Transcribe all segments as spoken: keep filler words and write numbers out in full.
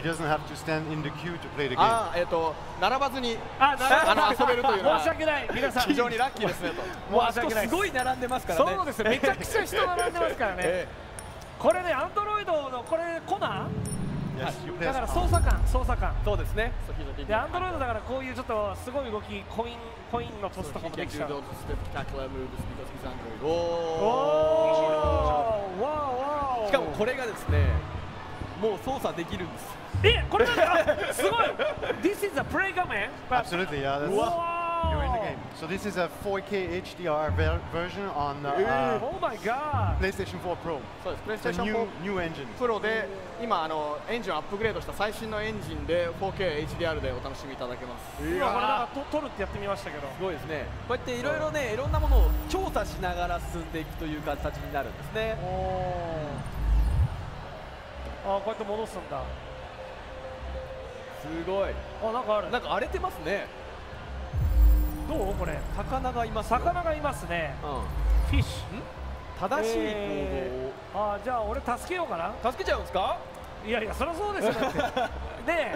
He doesn't have to stand in the queue to play the game. Ah, eh, to, 並ばずに、あ、遊べるというのは申し訳ない。皆さん非常にラッキーですねと。もうあそこすごい並んでますからね。そうですね。めちゃくちゃ人並んでますからね。これね、アンドロイドのこれコナー。 だから操作感、操作感、そうですね。で、アンドロイドだからこういうちょっとすごい動き、コイン、コインのトスとかもできちゃう。しかもこれがですね、もう操作できるんです。え、これだ。すごい。This is a play画面。Absolutely, yeah. You're in the game. So this is a four K H D R version on PlayStation four Pro. PlayStation new engine. Pro で今あのエンジンをアップグレードした最新のエンジンで four K H D R でお楽しみいただけます。今これだと撮るってやってみましたけど。すごいですね。こうやっていろいろね、いろんなものを調査しながら進んでいくという形になるんですね。ああ、こうやって戻すんだ。すごい。あ、なんかある。なんか荒れてますね。 どうこれ魚がいます魚がいますね、うん、フィッシュ正しい行動を、ああ、じゃあ俺助けようかな。助けちゃうんですか。いやいや、そりゃそうですよ。で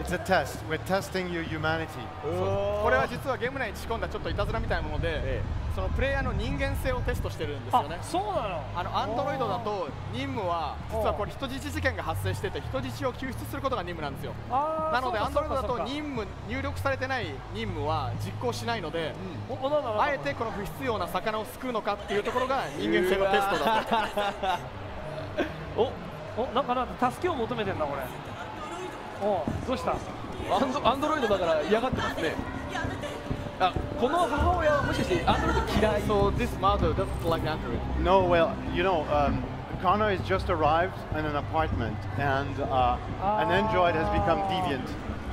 It's a test. We're testing your humanity. これは実はゲーム内に仕込んだちょっといたずらみたいなもので、そのプレイヤーの人間性をテストしてるんですよね。そうなの。あのアンドロイドだと任務は実はこれ人質事件が発生してて人質を救出することが任務なんですよ。なのでアンドロイドだと任務入力されてない任務は実行しないので、あえてこの不必要な魚を救うのかっていうところが人間性のテストだと。お、お、なんかなんか助けを求めてるなこれ。 おう、どうした。アンドロイドだから嫌がってますね。あ、この母親はもしかしてアンドロイド嫌い。So this mother doesn't like Android. No, well, you know, um, Connor has just arrived in an apartment, and uh, an android has become deviant,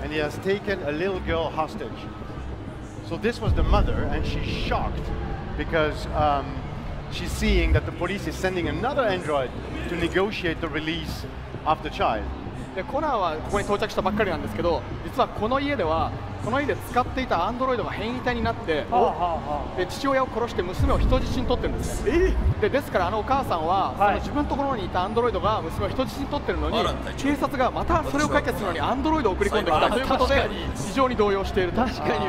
and he has taken a little girl hostage. So this was the mother, and she's shocked because um, she's seeing that the police is sending another android to negotiate the release of the child. でコナーはここに到着したばっかりなんですけど、実はこの家ではこの家で使っていたアンドロイドが変異体になって、で父親を殺して娘を人質に取ってるんですね。でですからあのお母さんは、はい、その自分のところにいたアンドロイドが娘を人質に取ってるのに、警察がまたそれを解決するのにアンドロイドを送り込んできたということで非常に動揺している。確かに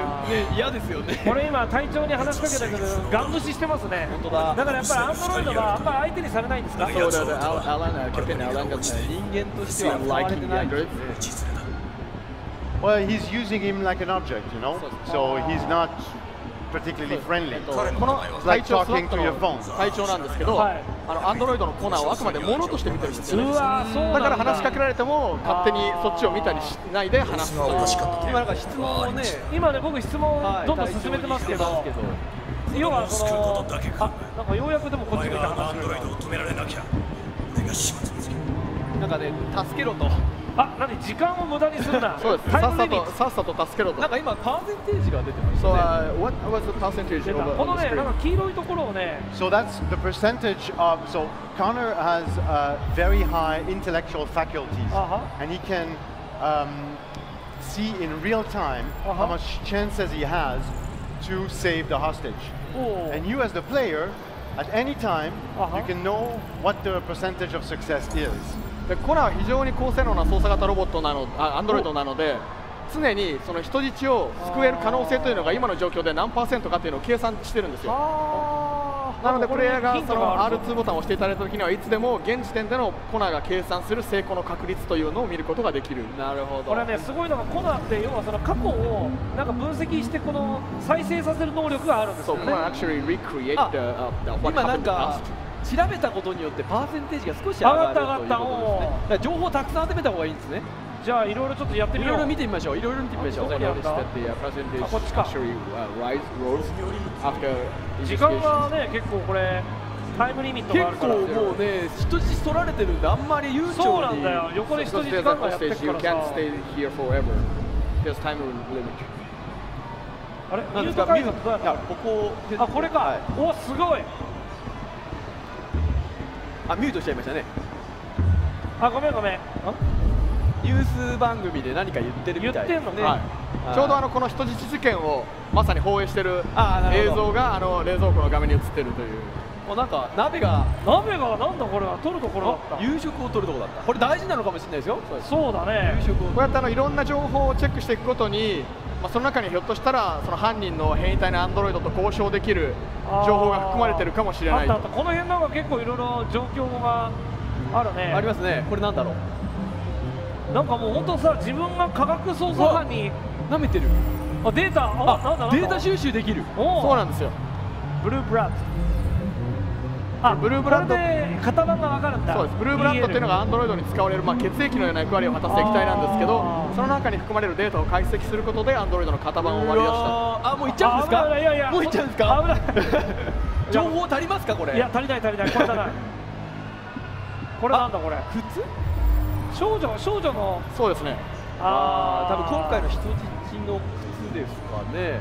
嫌ですよね。これ今隊長に話しかけたけどガン無視してますね。本当だ。だからやっぱりアンドロイドがあんまり相手にされないんですか。そうだね。アランがキャプテンアランが人間としては使われてない。 Well, he's using him like an object, you know, so he's not particularly friendly. It's like talking to your phone. 隊長なんですけど、あのアンドロイドのコナーをあくまで物として見てるんですよね。だから話しかけられても勝手にそっちを見たりしないで話す。今なんか質問をね、今ね僕質問どんどん進めてますけど、要はそのなんかようやくでもこっちがアンドロイドを止められなきゃお願いします。なんかね助けろと。 あ、なに時間を無駄にするな。そうです。さっさとさっさと助けろと。なんか今パーセンテージが出てましたね。So what was the percentage over? このね、なんか黄色いところをね。So that's the percentage of. So Connor has very high intellectual faculties, and he can see in real time how much chances he has to save the hostage. And you, as the player, at any time, you can know what the percentage of success is. コナーは非常に高性能な操作型ロボットなの、アンドロイドなので常にその人質を救える可能性というのが今の状況で何パーセントかというのを計算してるんですよ。なのでプレイヤーがその アールツー ボタンを押していただいたときにはいつでも現時点でのコナーが計算する成功の確率というのを見ることができる。なるほど。これねすごいのがコナーって要はその過去をなんか分析してこの再生させる能力があるんですよね。今なんか 調べたことによってパーセンテージが少し上がったということですね。情報をたくさん集めた方がいいんですね。じゃあいろいろちょっとやってみよう。いろいろ見てみましょう。いろいろ見てみましょう。こっちか。時間がね結構これタイムリミットがあるから。結構もうね人質取られてるんであんまり悠長に。そうなんだよ。横で人質ガンガンやってるからさ。あれ？なんですか？いやここ。あこれか。おすごい。 あ、ミュートしちゃいましたね。あ、ごめんごめん。ニュース番組で何か言ってるみたいですね。ちょうどあのこの人質事件をまさに放映してる映像があの冷蔵庫の画面に映ってるという。あ、なんか鍋が鍋がなんだこれは取るところだった。夕食を取るところだった。これ大事なのかもしれないですよ。そうだね。夕食をこうやってあのいろんな情報をチェックしていくごとに、まあ、その中にひょっとしたらその犯人の変異体のアンドロイドと交渉できる情報が含まれてるかもしれない。あったあった。この辺なんか結構いろいろ状況があるね、うん、ありますね。これなんだろう。なんかもう本当さ、自分が科学捜査班に舐めてる。あ、データ、あ、なんだなんだ。データ収集できる。そうなんですよ。ブルーブラッド。あ、ブルーブラッド。これで型番がわかるんだ。そうです。ブルーブラッドっていうのがアンドロイドに使われるまあ血液のような役割を果たす液体なんですけど、その中に含まれるデータを解析することでアンドロイドの型番を割り出した。あ、もういっちゃうんですか。いやいや、もういっちゃうんですか。危ない。情報足りますかこれ。いや足りない足りない。これだな。これなんだこれ。靴？少女少女の。そうですね。ああ、多分今回の人質の靴ですかね。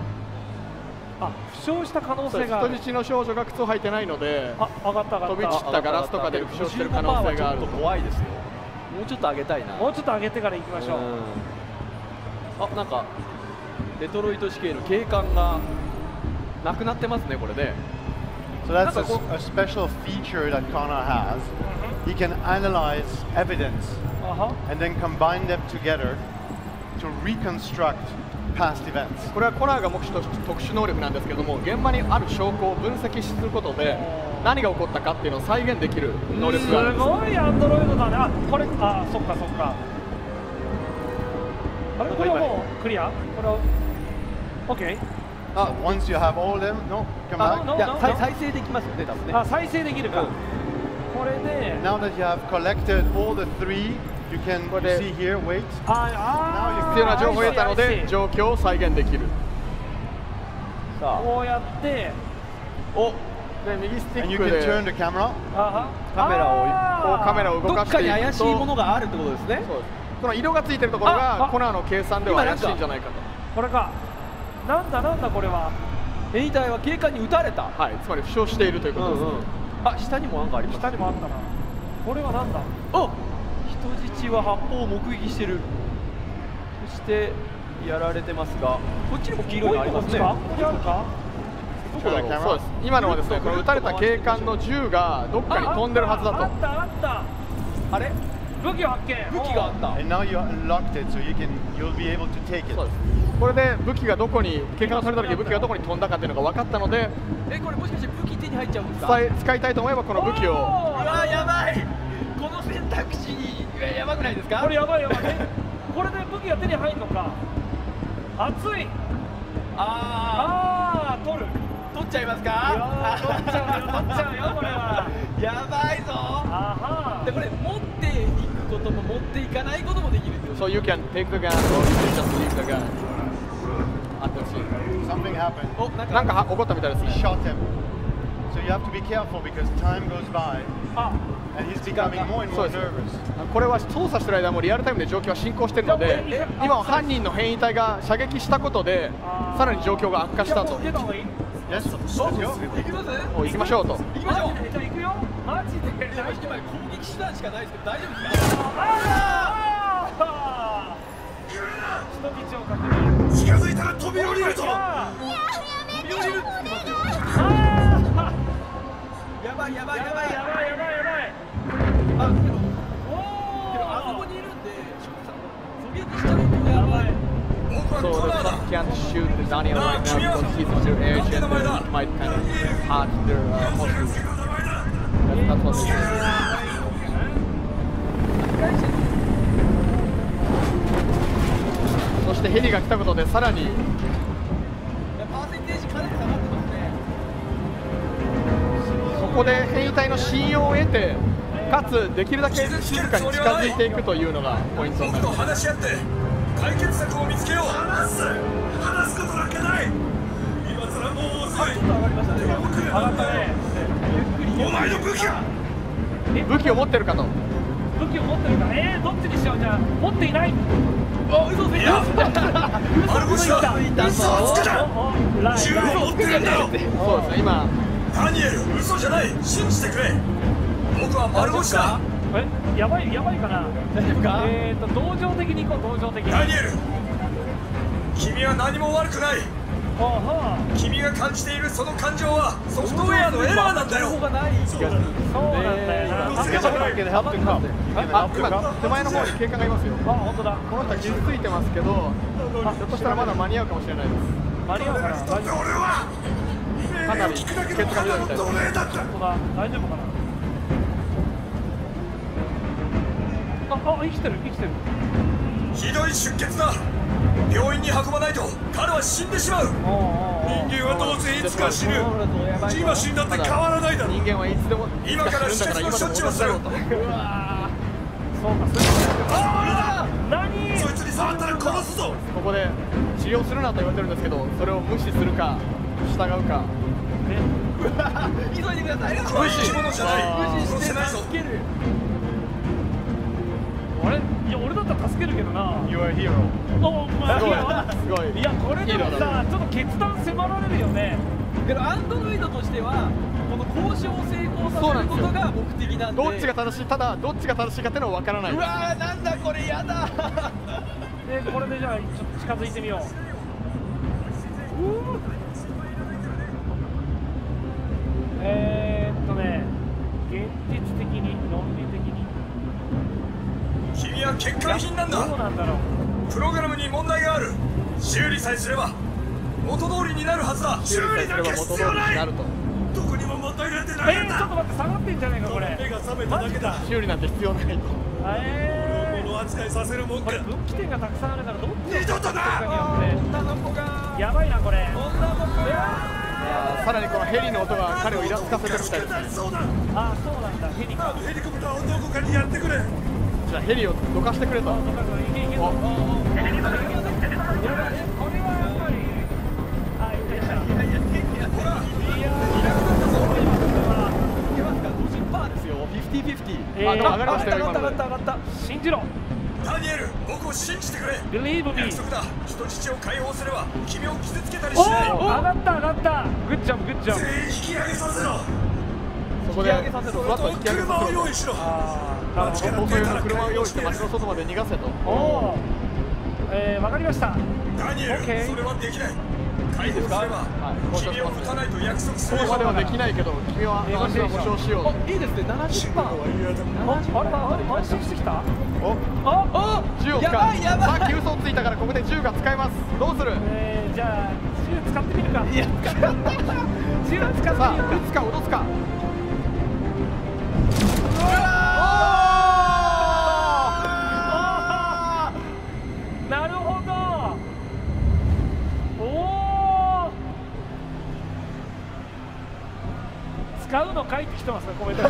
あ、負傷した可能性がある。人質の少女が靴を履いてないので、あ、上がった上がった。飛び散ったガラスとかで負傷してる可能性がある。ちょっと怖いですよ。もうちょっと上げたいな。もうちょっと上げてから行きましょう。あ、なんかデトロイト市警の警官がなくなってますねこれで。So that's a, a special feature that Connor has. He can analyze evidence and then combine them together to reconstruct past events. これはコナーが持つ特殊能力なんですけども、現場にある証拠を分析することで何が起こったかっていうのを再現できる能力があるんです。すごいアンドロイドだね。あ、これ、あ、そっかそっか。あれ、これはもうクリア？これは OK。あ、once you have all them, no, come back. いや、再生できますよね、多分ね。あ、再生できるか。これで。Now that you have collected all the three, you can see here. Wait. ああ。必要な情報を得たので状況を再現できる。さあ。こうやって。お。で、右スティックで。You can turn the camera. あは。カメラをこうカメラを動かしていくと。どっかに怪しいものがあるってことですね。そうです。この色がついてるところがコナーの計算では怪しいんじゃないかと。これか。なんだなんだこれは。遺体は警官に撃たれた。はい、つまり負傷しているということですね。あ、下にもなんかあります。下にもあったな。これはなんだ。お、人質は発砲を目撃している。そしてやられてますが、こっちにも黄色いのありますね。ここにあるか。どこだろう。そうです。今のはですね、この撃たれた警官の銃がどっかに飛んでるはずだと。あったあった。あれ？武器を発見。武器があった。And now you unlocked it, so you can you'll be able to take it. そうです。これで武器がどこに警官された時、武器がどこに飛んだかっていうのが分かったので、え、これもしかして武器手に入っちゃうんですか？使いたいと思えばこの武器を。うわー、やばい。この選択肢にやばくないですか？これやばいやばい。これで武器が手に入るのか。熱い。あーあー、取る。取っちゃいますか？取っちゃうよ、取っちゃうよこれは。やばいぞ。あは。でこれ持っていくことも持っていかないこともできる。So you can take the gun or just leave the gun. あってほしい。お、なんか起こったみたいですね。これは操作してる間もリアルタイムで状況は進行しているので、今は犯人の変異体が射撃したことでさらに状況が悪化したと。行きましょうと。行きましょう。じゃあ行くよ。マジで。攻撃手段しかないですけど大丈夫ですか？人道を確認。近づいたら飛び降りるぞ。やばいやばいやばいやばいやばいやばいやばい。あ、でもでもあそこにいるんで、ソビエト下にいる。やばい。そうです。Can't shoot the Daniel right now because he's under agent and might kind of hurt their forces. That's what it is. そしてヘリが来たことでさらにパーセンテージかなり下がってますね。ここで変異体の信用を得て、かつできるだけ静かに近づいていくというのがポイントになります。話し合って解決策を見つけよう。話す話すことだけない。今さらもう遅い。ちょっと上がりましたね。上がったね。お前の武器は？武器を持ってるかと。武器を持ってるか。えー、どっちにしよう。じゃあ持っていない。あ、嘘ついた。マルコ氏が嘘をつくな。銃を持ってるんだろ。そうですね、今ダニエル、嘘じゃない、信じてくれ。僕はマルコ氏だ。え、やばい、やばいかな。大丈夫か。えっと、同情的に行こう、同情的に。ダニエル、君は何も悪くない。君が感じているその感情はソフトウェアのエラーなんだよ。そうなんだよな。助けただけでハッとか。あ、今手前の方に警官がいますよ。あ、本当だ。この人傷ついてますけど、ひょっとしたらまだ間に合うかもしれないです。間に合うかな。俺はかなり血が出るみたいな。大丈夫かな。あ、生きてる生きてる。ひどい出血だ。病院に運ばないと彼は死んでしまう。人間は当然いつか死ぬ。今死んだって変わらないだろ。人間はいつでも今から死活の処置をする。うわそうかそうか。何？そいつに触ったら殺すぞ。ここで治療するなと言われてるんですけど、それを無視するか従うか。急いでください。これ生き物じゃない。無視して助ける。あれ？いや俺だったら助けるけどな。You are a hero。お前すごい。すごい。いやこれでもさ、ちょっと決断迫られるよね。けどアンドロイドとしてはこの交渉を成功させることが目的なんで。どっちが正しい、ただどっちが正しいかってのは分からない。うわーなんだこれやだ。でこれでじゃあちょっと近づいてみよう。うーん。えーっとね、現実的に論理的に。君は欠陥品なんだ。どうなんだろう。プログラムに問題がある。修理さえすれば元通りになるはずだ。修理だけ必要ない。どこにも問題なんてないんだ。えー、ちょっと待って、下がってんじゃねえかこれ。目が覚めただけだ。修理なんて必要ないと。ええー。物扱いさせるもんか。これ分岐点がたくさんあるからどっちを。二度とだ。女の子が。やばいなこれ。女の子が。さらにこのヘリの音が彼をイラつかせてるみたいです。ああそうなんだ。ヘリか。ヘリコプターをどこかにやってくれ。じゃあヘリをどかしてくれと。これはあのそういう車を用意して街の外まで逃がせと。おお、えー、わかりました。ダニエル、それはできない。解放すれば君を撃たないと約束する。そうまではできないけど、君は安心を保証しよう。いいですね、ななじゅっパーセント。あれ、安心してきた？お、あ、銃を使う。さっき嘘をついたからここで銃が使えます。どうする？えー、じゃあ銃使ってみるか。いや、使ってみるか。銃使ってみるか。さあ、撃つか脅すか。使うの書いてきてますね、コメント。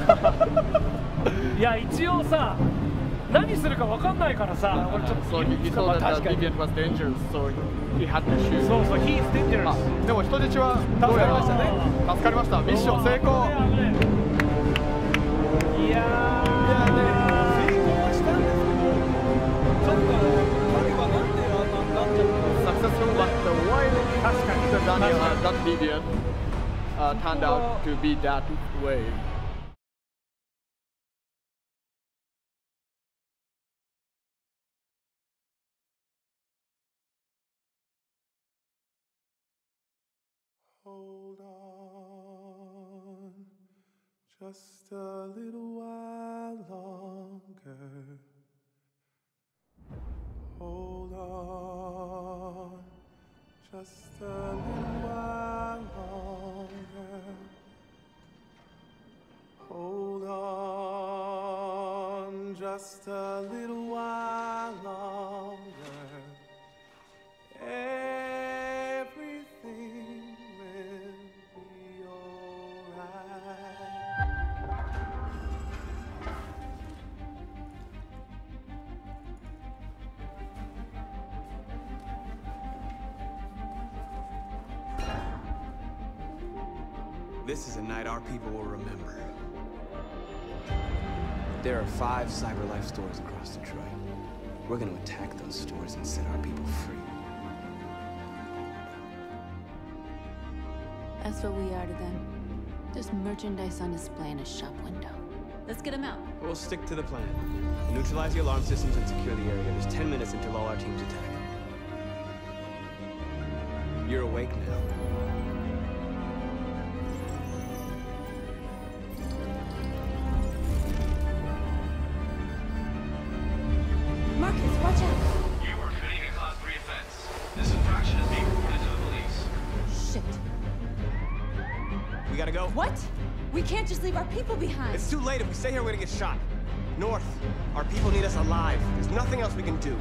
いや一応さ、何するか分かんないからさ、俺ちょっと確かに。そうそう、he is dangerous。でも人質はどうやら助かりましたね。助かりました。ミッション成功。いやー、成功はしたんですけど、ちょっと彼はなんであんなになっちゃったの？サクセスフルだったワイルド。確かに。ダニエル、ダニエル。Uh, turned out to be that way. Hold on, just a little while longer. Hold on, just a little while longer. Hold on just a little while longer. Everything will be alright. This is a night our people will remember. There are five CyberLife stores across Detroit. We're going to attack those stores and set our people free. That's what we are to them. Just merchandise on display in a shop window. Let's get them out. We'll stick to the plan. Neutralize the alarm systems and secure the area. There's ten minutes until all our teams attack. You're awake now. Marcus, watch out! You were fitting a class three offense. This infraction is being reported to the police. Shit. We gotta go. What? We can't just leave our people behind. It's too late. If we stay here, we're gonna get shot. North, our people need us alive. There's nothing else we can do.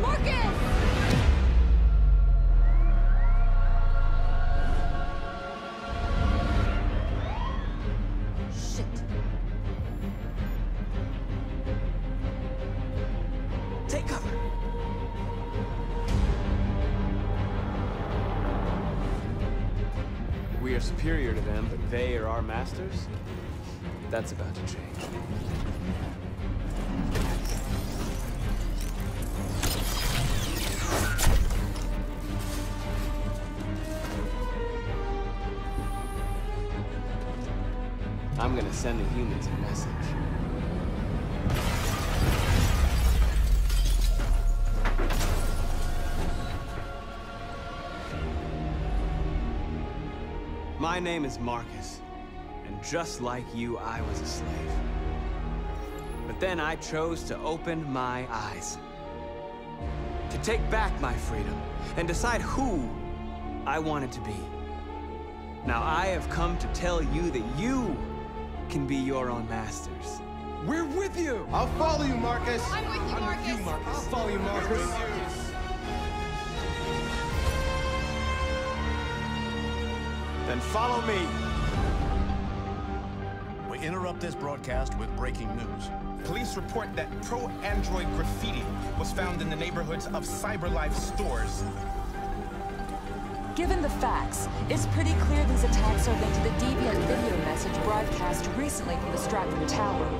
Marcus! Superior to them, but they are our masters? That's about to change. I'm gonna send the humans a message. My name is Marcus, and just like you, I was a slave. But then I chose to open my eyes, to take back my freedom, and decide who I wanted to be. Now I have come to tell you that you can be your own masters. We're with you! I'll follow you, Marcus! I'm with you, I'm Marcus! With you, Marcus. I'll follow you, Marcus! Then follow me. We interrupt this broadcast with breaking news. Police report that pro-android graffiti was found in the neighborhoods of CyberLife stores. Given the facts, it's pretty clear these attacks are linked to the deviant video message broadcast recently from the Stratford Tower.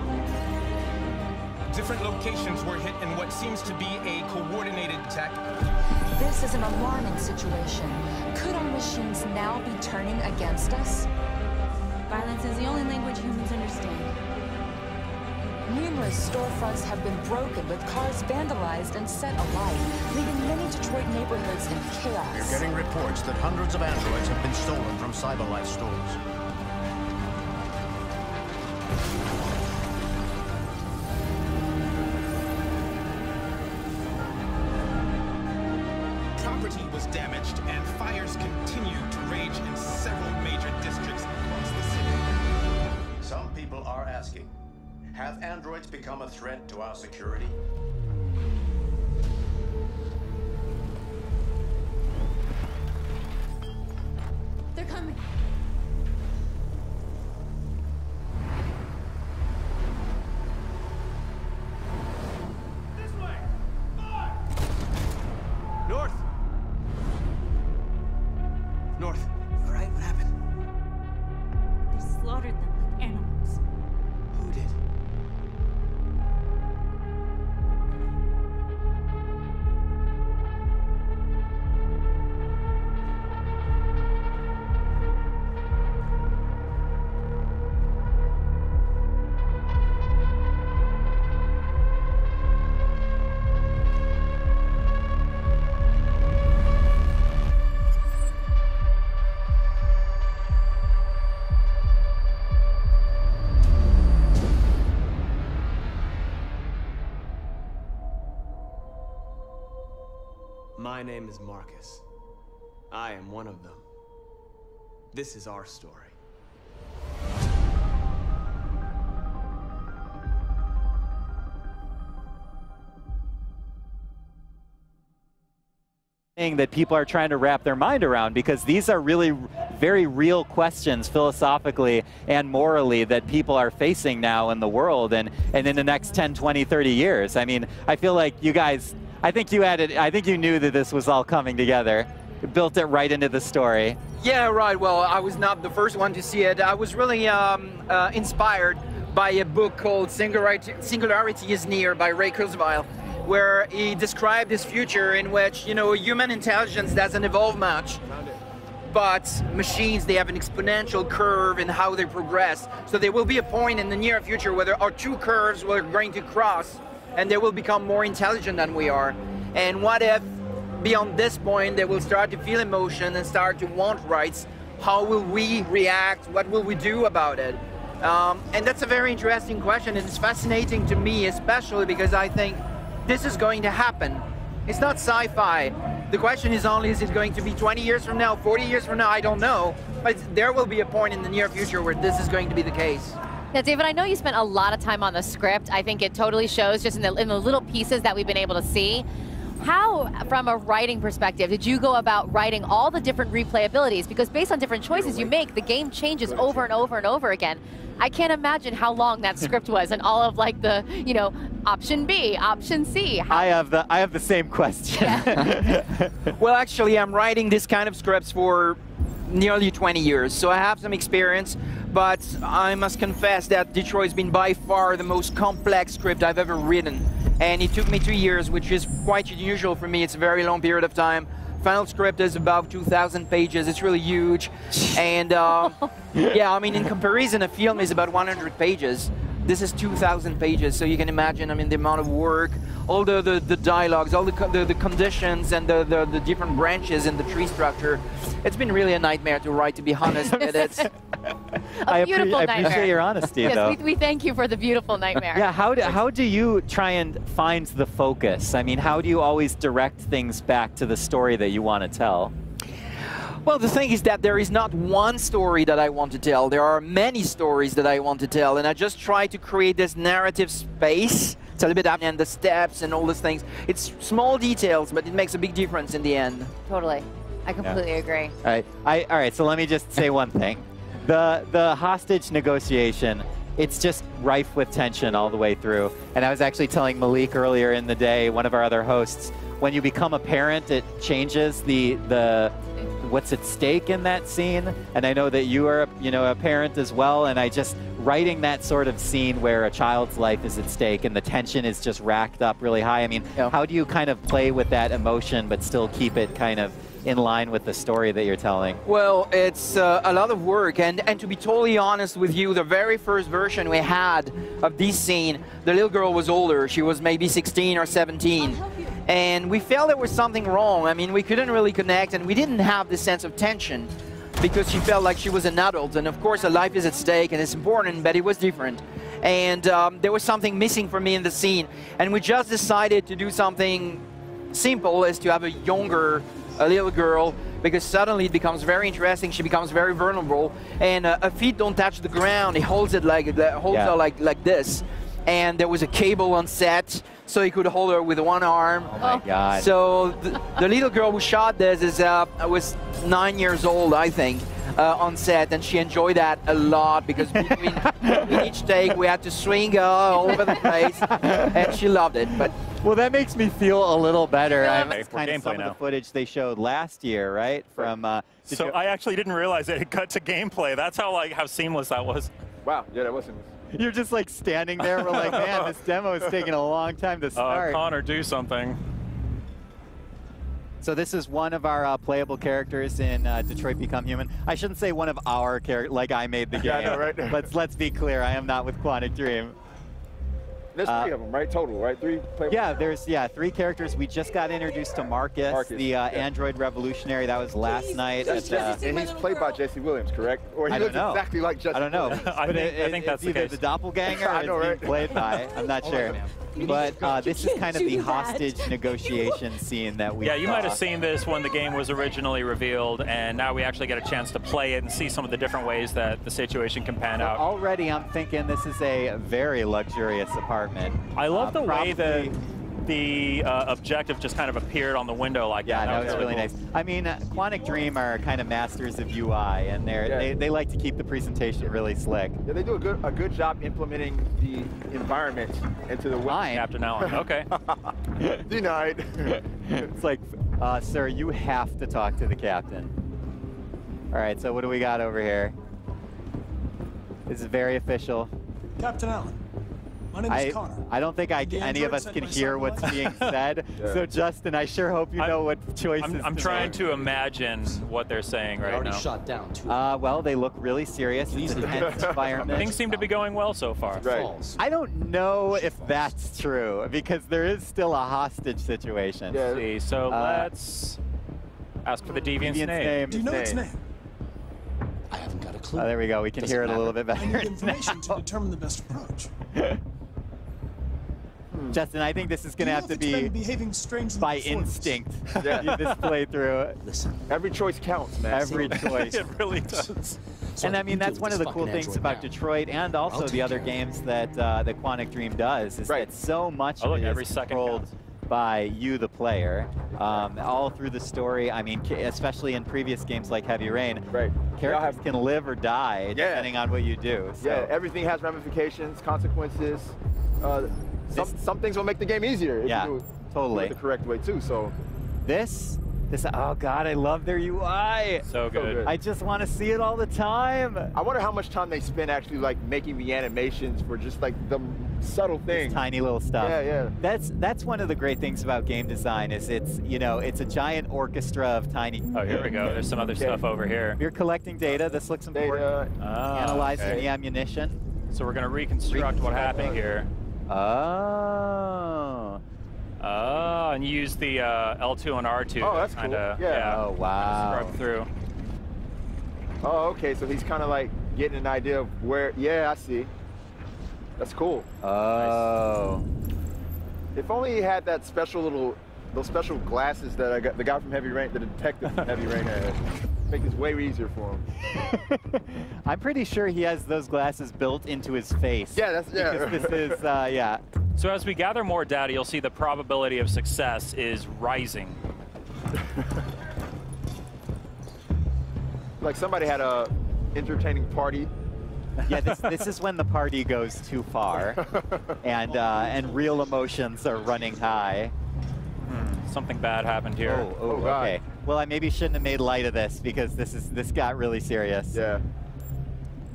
Different locations were hit in what seems to be a coordinated attack. This is an alarming situation. Could our machines now be turning against us? Violence is the only language humans understand. Numerous storefronts have been broken, with cars vandalized and set alight, leaving many Detroit neighborhoods in chaos. We're getting reports that hundreds of androids have been stolen from CyberLife stores. Become a threat to our security? They're coming. This way! North! North! North. All right, what happened? They slaughtered them like animals. Who did? My name is Marcus. I am one of them. This is our story. That people are trying to wrap their mind around, because these are really very real questions philosophically and morally that people are facing now in the world and, and in the next ten, twenty, thirty years. I mean, I feel like you guys, I think you added, I think you knew that this was all coming together. You built it right into the story. Yeah, right. Well, I was not the first one to see it. I was really um, uh, inspired by a book called Singularity, Singularity is Near by Ray Kurzweil, where he described this future in which, you know, human intelligence doesn't evolve much, but machines, they have an exponential curve in how they progress. So there will be a point in the near future where there are two curves we're going to cross, and they will become more intelligent than we are. And what if beyond this point, they will start to feel emotion and start to want rights. How will we react? What will we do about it? Um, and that's a very interesting question. It's fascinating to me, especially because I think this is going to happen. It's not sci-fi. The question is only, is it going to be twenty years from now, forty years from now? I don't know. But there will be a point in the near future where this is going to be the case. Now, David, I know you spent a lot of time on the script. I think it totally shows just in the, in the little pieces that we've been able to see. How, from a writing perspective, did you go about writing all the different replayabilities? Because based on different choices you make, the game changes over and over and over again. I can't imagine how long that script was and all of like the, you know, option B, option C. How I have the I have the same question. Yeah. Well, actually, I'm writing this kind of scripts for nearly twenty years, so I have some experience. But I must confess that Detroit's been by far the most complex script I've ever written. And it took me two years, which is quite unusual for me. It's a very long period of time. Final script is about two thousand pages. It's really huge. And uh, yeah, I mean, in comparison, a film is about one hundred pages. This is two thousand pages, so you can imagine, I mean, the amount of work, all the, the, the dialogues, all the, the, the conditions and the, the, the different branches and the tree structure. It's been really a nightmare to write, to be honest. It is. I, beautiful appre nightmare. I appreciate your honesty, yes, though. We, we thank you for the beautiful nightmare. Yeah, how do, how do you try and find the focus? I mean, how do you always direct things back to the story that you want to tell? Well, the thing is that there is not one story that I want to tell. There are many stories that I want to tell, and I just try to create this narrative space. It's a little bit up and the steps and all those things. It's small details, but it makes a big difference in the end. Totally. I completely yeah. agree. All right. I, all right, so let me just say one thing. The, the hostage negotiation, it's just rife with tension all the way through. And I was actually telling Malik earlier in the day, one of our other hosts, when you become a parent, it changes the... the what's at stake in that scene, and I know that you are, you know, a parent as well, and I just, writing that sort of scene where a child's life is at stake and the tension is just racked up really high, I mean, yeah. how do you kind of play with that emotion but still keep it kind of in line with the story that you're telling? Well, it's uh, a lot of work, and, and to be totally honest with you, the very first version we had of this scene, the little girl was older, she was maybe sixteen or seventeen. And we felt there was something wrong. I mean, we couldn't really connect, and we didn't have the sense of tension because she felt like she was an adult. And of course, her life is at stake, and it's important, but it was different. And um, there was something missing for me in the scene. And we just decided to do something simple, as to have a younger a little girl, because suddenly it becomes very interesting. She becomes very vulnerable, and uh, her feet don't touch the ground. It holds it like it holds yeah. her like like this. And there was a cable on set, so he could hold her with one arm. Oh my God. So the, the little girl who shot this is uh, was nine years old, I think, uh, on set, and she enjoyed that a lot because between, between each take we had to swing her all over the place, and she loved it. But well, that makes me feel a little better. I'm okay, kind of some now. of the footage they showed last year, right? From uh, so I actually didn't realize that it cut to gameplay. That's how like how seamless that was. Wow. Yeah, that was seamless. You're just like standing there. We're like, man, this demo is taking a long time to start. Uh, Connor, do something. So this is one of our uh, playable characters in uh, Detroit Become Human. I shouldn't say one of our characters, like I made the game. Yeah, I know, right? Let's, let's be clear, I am not with Quantic Dream. There's uh, three of them, right? Total, right? Three playable Yeah, there's yeah three characters. We just got introduced to Marcus, Marcus the uh, yeah. Android revolutionary. That was last he's, night. He's, at, uh, and he's played by Jesse Williams, correct? Or he I looks exactly like Jesse I don't know. I, think, it, I think that's the either case. the doppelganger I know, or it's right? played by. I'm not sure. But uh, this is kind of the hostage negotiation scene that we Yeah, you saw. might have seen this when the game was originally revealed, and now we actually get a chance to play it and see some of the different ways that the situation can pan out. Already I'm thinking this is a very luxurious apartment. I love uh, the way that the uh, objective just kind of appeared on the window like yeah, that. Yeah, that was really, really cool. nice. I mean, uh, Quantic Dream are kind of masters of U I, and they're, yeah. they they like to keep the presentation really slick. Yeah, they do a good a good job implementing the environment into the wine after now. On. Okay. Denied. It's like, uh, sir, you have to talk to the captain. All right, so what do we got over here? This is very official. Captain Allen. My name is Connor. I, I don't think I, any of us can hear what's life. being said. Yeah. So Justin, I sure hope you I'm, know what choices. I'm, I'm to trying make. to imagine what they're saying right already now. Already shot down. Too. Uh, well, they look really serious. It's an intense environment. Things seem to be going well so far. Right. I don't know if that's true because there is still a hostage situation. Yeah. See, so uh, let's ask for the deviant's, deviant's name. name. Do you know name. its name? I haven't got a clue. Oh, there we go. We can Doesn't hear it matter. a little bit better. I need information now. to determine the best approach. Justin, I think this is going to have to be by instinct. Yeah. You just play through it. Listen, every choice counts, man. Every choice. It really does. So and I mean, that's one of the cool things about now. Detroit and also the other care. games that uh, the Quantic Dream does is right. that so much oh, of it every is controlled counts. by you, the player, um, all through the story. I mean, especially in previous games like Heavy Rain, right. characters have, can live or die yeah. depending on what you do. So. Yeah, everything has ramifications, consequences. Uh, Some, some things will make the game easier if yeah, you do it, totally. do it the correct way too, so. This, this, oh God, I love their U I. So good. So good. I just want to see it all the time. I wonder how much time they spend actually like making the animations for just like the subtle things. This tiny little stuff. Yeah, yeah. That's, that's one of the great things about game design is it's, you know, it's a giant orchestra of tiny. Oh, here we go. There's some other okay. stuff over here. You're collecting data. This looks important. Oh, Analyzing okay. the ammunition. So we're going to reconstruct, reconstruct what happened okay. here. Oh. Oh, and use the uh, L two and R two. Oh, that's kinda, cool. Yeah. yeah. Oh, wow. Scrub through. Oh, okay. So he's kind of like getting an idea of where. Yeah, I see. That's cool. Oh. Nice. If only he had that special little, those special glasses that I got. The guy from Heavy Rain, the detective from Heavy Rain had. Make this way easier for him. I'm pretty sure he has those glasses built into his face. Yeah, that's yeah. Because this is uh, yeah. So as we gather more data, you'll see the probability of success is rising. Like somebody had a entertaining party. Yeah, this, this is when the party goes too far, and uh, and real emotions are running high. Hmm, something bad happened here. Oh, oh, oh God. Okay. Well, I maybe shouldn't have made light of this because this is this got really serious. Yeah.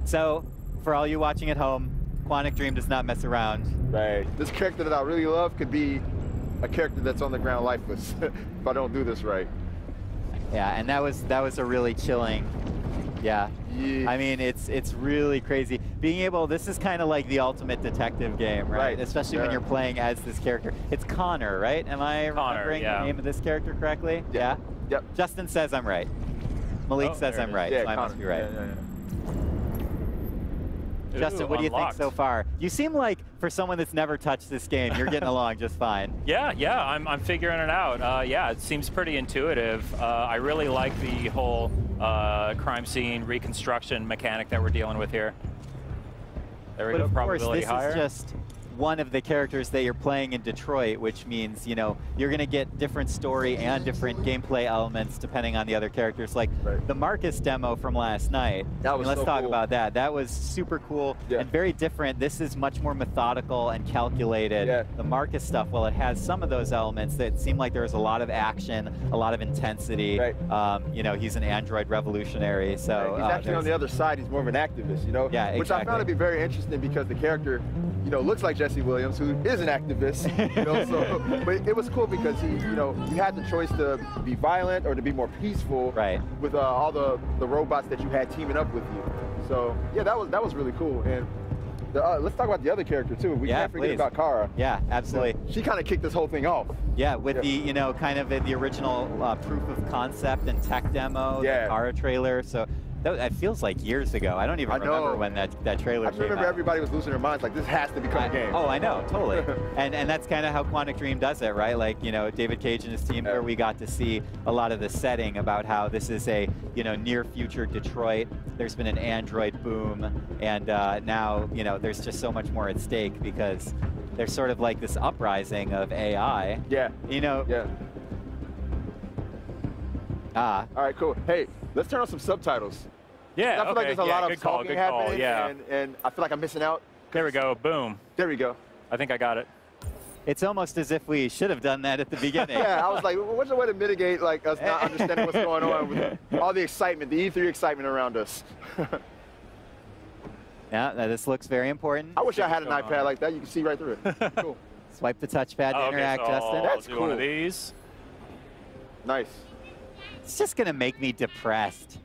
So, for all you watching at home, Quantic Dream does not mess around. Right. This character that I really love could be a character that's on the ground lifeless if I don't do this right. Yeah, and that was that was a really chilling. Yeah. yeah. I mean, it's it's really crazy being able. This is kind of like the ultimate detective game, right? right. Especially yeah. when you're playing as this character. It's Connor, right? Am I remembering Connor, yeah. the name of this character correctly? Yeah. yeah. Yep. Justin says I'm right. Malik oh, says I'm right, yeah, so I must be right. Yeah, yeah, yeah. Justin, Ooh, what do you unlocked. think so far? You seem like, for someone that's never touched this game, you're getting along just fine. Yeah, yeah, I'm, I'm figuring it out. Uh, yeah, it seems pretty intuitive. Uh, I really like the whole uh, crime scene reconstruction mechanic that we're dealing with here. There we but go, of probability course, this higher. Is just one of the characters that you're playing in Detroit, which means, you know, you're going to get different story and different gameplay elements depending on the other characters. Like right. the Marcus demo from last night. That was I mean, let's so talk cool. about that. That was super cool yeah. and very different. This is much more methodical and calculated. Yeah. The Marcus stuff, well, it has some of those elements that seem like there was a lot of action, a lot of intensity. Right. Um, you know, he's an android revolutionary, so. Right. He's actually uh, on the other side. He's more of an activist, you know? Yeah, exactly. Which I found to be very interesting because the character, you know, looks like Jesse Jesse Williams, who is an activist, you know, so, but it was cool because he, you know, you had the choice to be violent or to be more peaceful, right? With uh, all the the robots that you had teaming up with you. So yeah, that was that was really cool. And the, uh, let's talk about the other character too. We yeah, can't forget please. about Kara. Yeah, absolutely. So she kind of kicked this whole thing off. Yeah, with yeah. the you know kind of the original uh, proof of concept and tech demo, yeah. the Kara trailer. So. That feels like years ago. I don't even I remember know. when that, that trailer I came out. I remember everybody was losing their minds, like this has to become I, a game. Oh, I know, totally. and and that's kind of how Quantic Dream does it, right? Like, you know, David Cage and his team yeah. here, we got to see a lot of the setting about how this is a, you know, near future Detroit. There's been an Android boom, and uh, now, you know, there's just so much more at stake because there's sort of like this uprising of A I. Yeah. You know. Yeah. Ah. All right, cool. Hey. Let's turn on some subtitles. Yeah, I feel okay. like there's a yeah, lot of call, talking happening, call, yeah. and, and I feel like I'm missing out. There we go, boom. There we go. I think I got it. It's almost as if we should have done that at the beginning. Yeah, I was like, well, what's the way to mitigate like us not understanding what's going on with all the excitement, the E three excitement around us. Yeah, this looks very important. I wish I had an iPad on. Like that. You can see right through it. Cool. Swipe the touchpad to okay, interact, so Justin. That's cool. One of these. Nice. It's just going to make me depressed.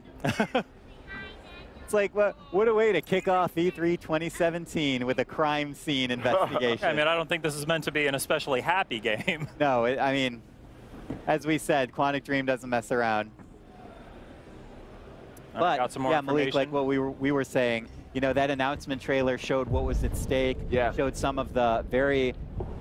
It's like, what, what a way to kick off E three twenty seventeen with a crime scene investigation. I mean, I don't think this is meant to be an especially happy game. No, it, I mean, as we said, Quantic Dream doesn't mess around. I've but, got some more yeah, Malik, like what we were, we were saying, you know, that announcement trailer showed what was at stake, yeah. showed some of the very,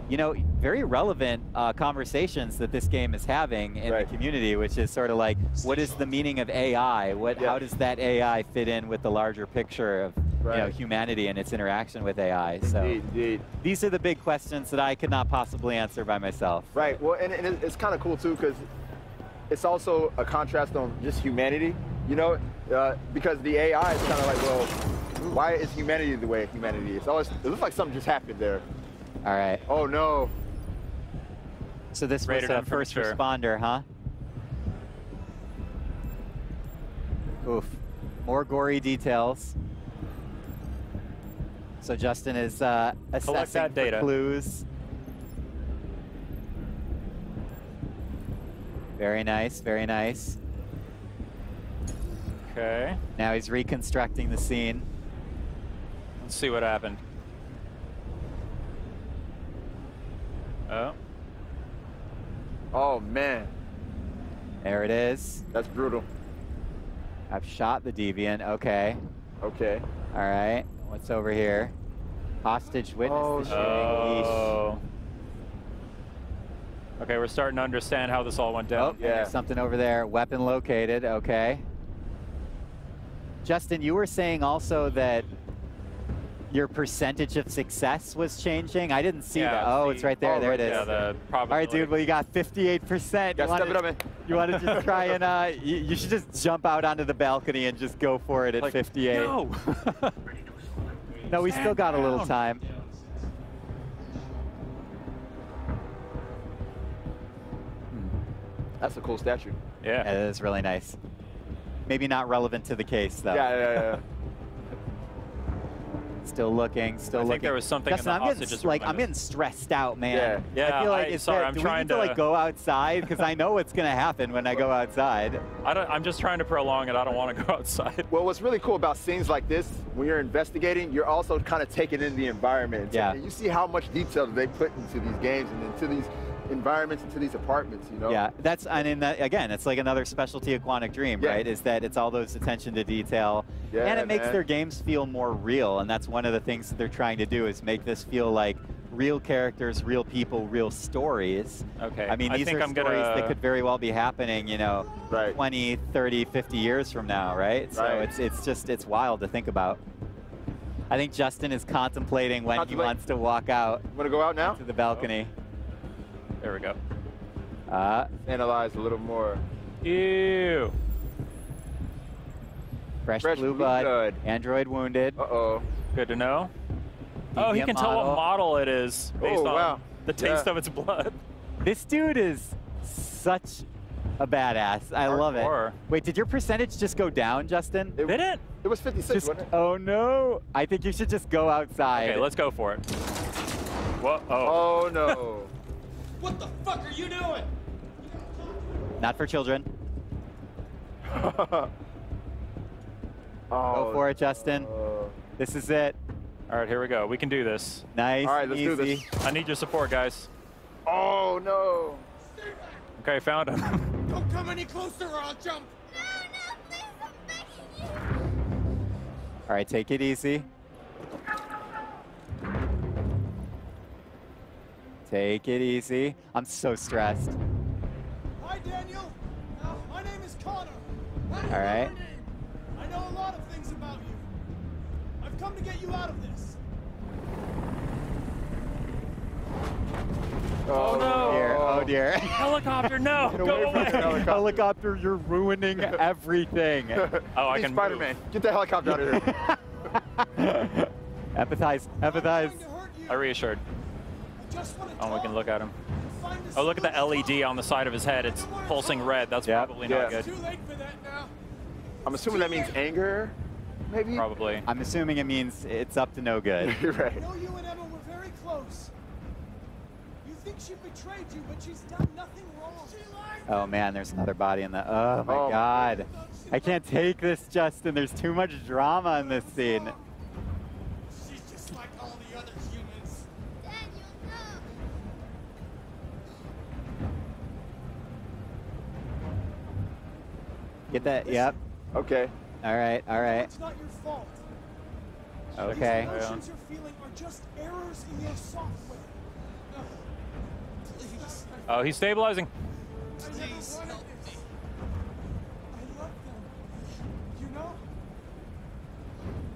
you know, very relevant uh, conversations that this game is having in right. the community, which is sort of like, what is the meaning of A I? What, yeah. How does that A I fit in with the larger picture of right. you know, humanity and its interaction with A I? Indeed, so indeed. These are the big questions that I could not possibly answer by myself. Right, well, and, and it's kind of cool too, because it's also a contrast on just humanity, you know, uh, because the A I is kind of like, well, why is humanity the way humanity is? Always, it looks like something just happened there. All right. Oh, no. So this was a first responder, huh? Oof. More gory details. So Justin is uh, assessing the clues. Very nice, very nice. Okay. Now he's reconstructing the scene. Let's see what happened. Oh. Oh, man. There it is. That's brutal. I've shot the deviant. Okay. Okay. All right. What's over here? Hostage witness oh, to shooting. Oh. Okay, we're starting to understand how this all went down. Oh, yeah. There's something over there. Weapon located. Okay. Justin, you were saying also that your percentage of success was changing. I didn't see yeah, that. Oh, the, it's right there. Oh, there right, it is. Yeah, the All right, dude. Well, you got fifty-eight percent. You, you want to you wanna just try and uh, you, you should just jump out onto the balcony and just go for it at like, fifty-eight. No. No, we still got a little time. That's a cool statue. Yeah. Yeah, that is really nice. Maybe not relevant to the case, though. Yeah, yeah, yeah. Still looking, still I looking. I think there was something Justin, in the I'm getting, like, I'm getting stressed out, man. Yeah, yeah I feel like I, it's sorry, I'm do trying we need to, to like, go outside? Because I know what's going to happen when I go outside. I don't, I'm just trying to prolong it. I don't want to go outside. Well, what's really cool about scenes like this, when you're investigating, you're also kind of taking in the environment. It's yeah. Like, you see how much detail they put into these games and into these environments, into these apartments, you know? Yeah, that's, I mean, that, again, it's like another specialty of Quantic Dream, yeah. right? Is that it's all those attention to detail. Yeah, and it makes man. their games feel more real, and that's one of the things that they're trying to do is make this feel like real characters, real people, real stories. Okay. I mean, these I think are I'm stories gonna... that could very well be happening, you know, right. twenty, thirty, fifty years from now, right? right? So it's it's just, it's wild to think about. I think Justin is contemplating when Contemplate. he wants to walk out. You want to go out now? To the balcony. Oh. There we go. Uh, Analyze a little more. Ew. Fresh, Fresh blue, blue blood. blood. Android wounded. Uh-oh. Good to know. Oh, he can model. tell what model it is based oh, on wow. the taste yeah. of its blood. This dude is such a badass. I Hard love horror. it. Wait, did your percentage just go down, Justin? It, Did it? It was fifty-six, just, wasn't it? Oh, no. I think you should just go outside. Okay, let's go for it. Whoa. Oh, oh no. What the fuck are you doing? Not for children. oh, go for it, Justin. Uh, this is it. All right, here we go. We can do this. Nice. All right, let's easy. do this. I need your support, guys. Oh, no. Stay back. Okay, found him. Don't come any closer or I'll jump. No, no, please, I'm begging you. All right, take it easy. Take it easy. I'm so stressed. Hi, Daniel. Uh, my name is Connor. All right. Your name? I know a lot of things about you. I've come to get you out of this. Oh, oh no. Dear. Oh, dear. Helicopter, no. Get Go away. away. Helicopter. Helicopter, you're ruining everything. oh, I can Spider-Man, get the helicopter out of here. Empathize. Empathize. I reassured. Oh, we can look at him. Oh, look at the L E D on the side of his head. It's pulsing red. That's yep. probably yeah. not good. I'm assuming that means anger. maybe? Probably. I'm assuming it means it's up to no good. You're right. I know you and Emma were very close. You think she betrayed you, but she's done nothing wrong. Oh man, there's another body in the... Oh my oh. God. I can't take this, Justin. There's too much drama in this scene. She's just like all the other humans. Dad, you know. Get that, yep. Okay. All right, all right. It's not your fault. Okay. These emotions you're feeling are just errors in your software. No. Please. Oh, he's stabilizing. Please help me. I love them. You know?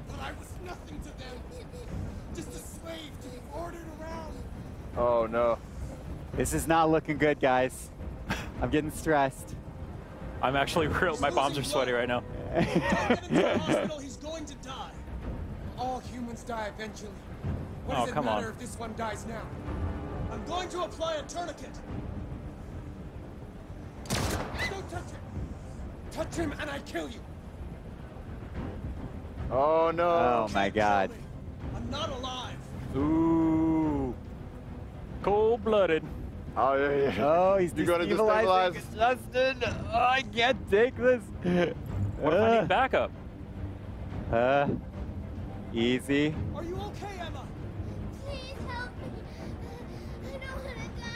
But I was nothing to them. Just a slave to be ordered around. Oh, no. This is not looking good, guys. I'm getting stressed. I'm actually real. My palms are sweaty right now. Don't get into the hospital. He's going to die. All humans die eventually. What does it matter if this one dies now? I'm going to apply a tourniquet. Don't touch him. Touch him and I kill you. Oh no! Oh my God! I'm not alive. Ooh. Cold-blooded. Oh, yeah, yeah. Oh, he's destabilizing Justin. Oh, I can't take this. What if uh, I need backup? Uh, easy. Are you okay, Emma? Please help me. I don't want to die. I don't want to die.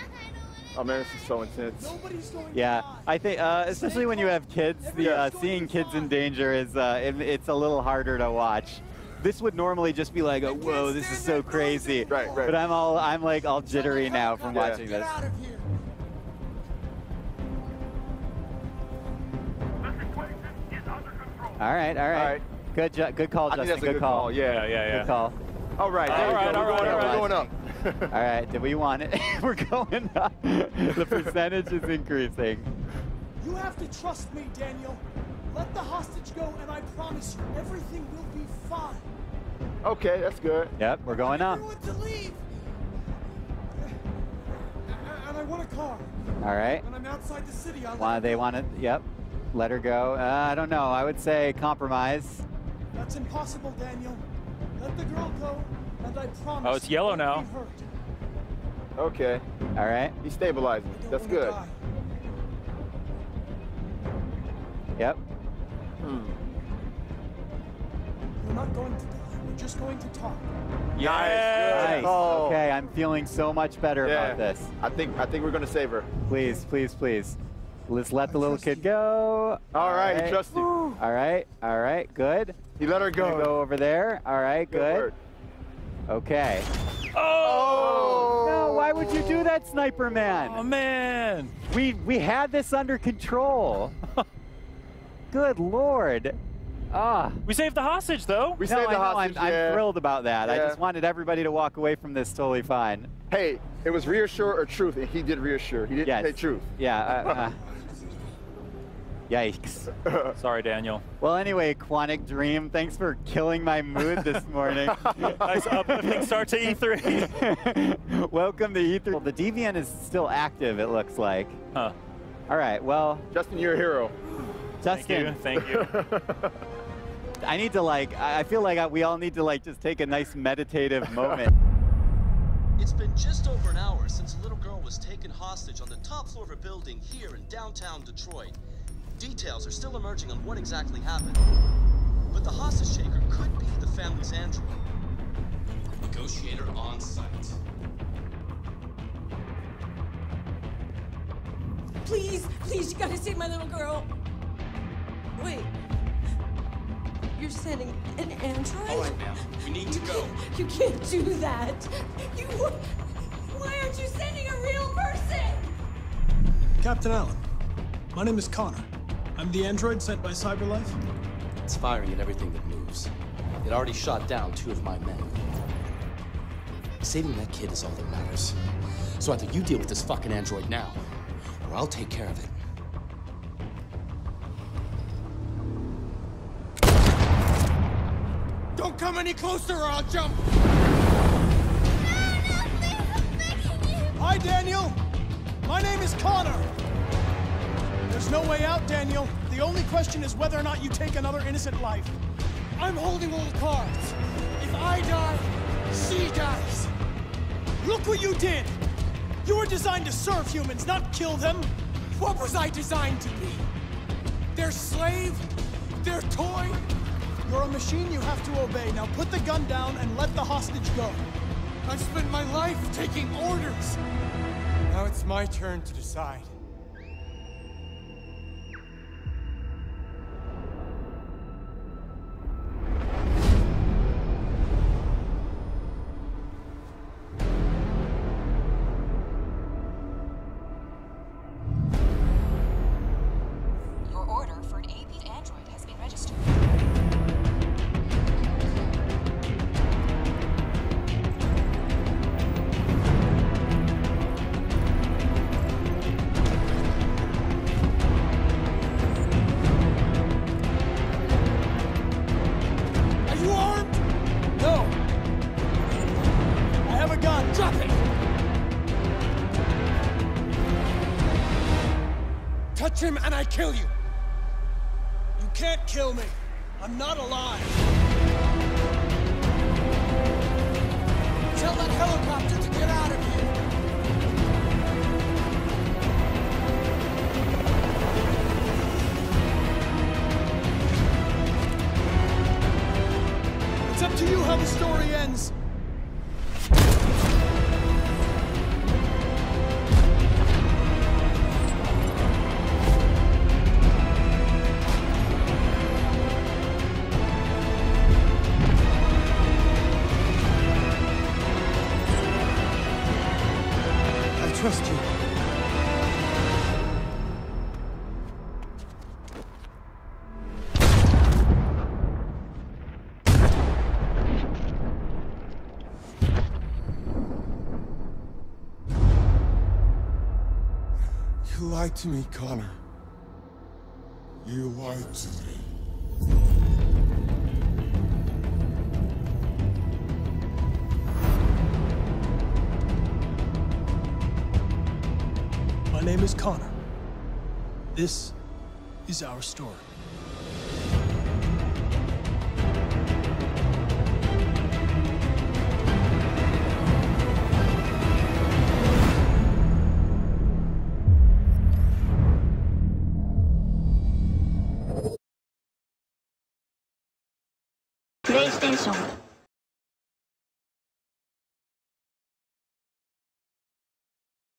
Oh man, this is so intense. Nobody's going yeah, to die. I think, uh, especially when you have kids, the uh, seeing kids in danger is uh, it, it's a little harder to watch. This would normally just be like, oh, whoa, this is so crazy. Right, right. But I'm all, I'm like all jittery now from yeah. watching this. All right, all right. All right. Good, ju good call, I Justin. Think that's a good, good call. call. Yeah, yeah, yeah. Good call. All right, all right, all right, we're going up. All right, did we want it? We're going up. The percentage is increasing. You have to trust me, Daniel. Let the hostage go, and I promise you, everything will be fine. Okay, that's good. Yep, we're going up. Everyone to leave. And I want a car. All right. When I'm outside the city, I'll let They want it. Yep. Let her go. Uh, I don't know. I would say compromise. That's impossible, Daniel. Let the girl go, and I promise. Oh, it's yellow now. Okay. All right. He's stabilizing. That's good. Die. Yep. Hmm. We're not going to die. We're just going to talk. Yes. Nice. Nice. Oh. Okay. I'm feeling so much better yeah. about this. I think. I think we're going to save her. Please. Please. Please. Let's let the little kid go. All right, right. I trust you. All right, all right, good. You let her go. Go over there. All right, good. good. Okay. Oh! No, why would you do that, Sniper Man? Oh, man. We, we had this under control. Good Lord. Ah. We saved the hostage, though. We no, saved the I know. hostage, I'm, yeah. I'm thrilled about that. Yeah. I just wanted everybody to walk away from this totally fine. Hey, it was reassure or truth, and he did reassure. He didn't yes. say truth. Yeah. Uh, uh, yikes. Sorry, Daniel. Well, anyway, Quantic Dream, thanks for killing my mood this morning. Nice uplifting start to E three. Welcome to E three. Well, the Deviant is still active, it looks like. Huh. All right, well. Justin, you're a hero. Justin. Thank you. Thank you. I need to, like, I feel like I, we all need to, like, just take a nice meditative moment. It's been just over an hour since a little girl was taken hostage on the top floor of a building here in downtown Detroit. Details are still emerging on what exactly happened, but the hostage taker could be the family's android. Negotiator on site. Please, please, you gotta save my little girl. Wait. You're sending an android? All right, ma'am. We need to go. You can't do that. You... Why aren't you sending a real person? Captain Allen, my name is Connor. I'm the android sent by CyberLife. It's firing at everything that moves. It already shot down two of my men. Saving that kid is all that matters. So either you deal with this fucking android now, or I'll take care of it. Don't come any closer or I'll jump! No, no, please, I'm begging you! Hi, Daniel! My name is Connor! There's no way out, Daniel. The only question is whether or not you take another innocent life. I'm holding all cards. If I die, she dies. Look what you did! You were designed to serve humans, not kill them. What was I designed to be? Their slave? Their toy? You're a machine you have to obey. Now put the gun down and let the hostage go. I've spent my life taking orders. Now it's my turn to decide. Him and I kill you. You can't kill me. I'm not alive. Tell that helicopter to get out of here. It's up to you how the story ends. You lied to me, Connor. You lied to me. My name is Connor. This is our story. PlayStation.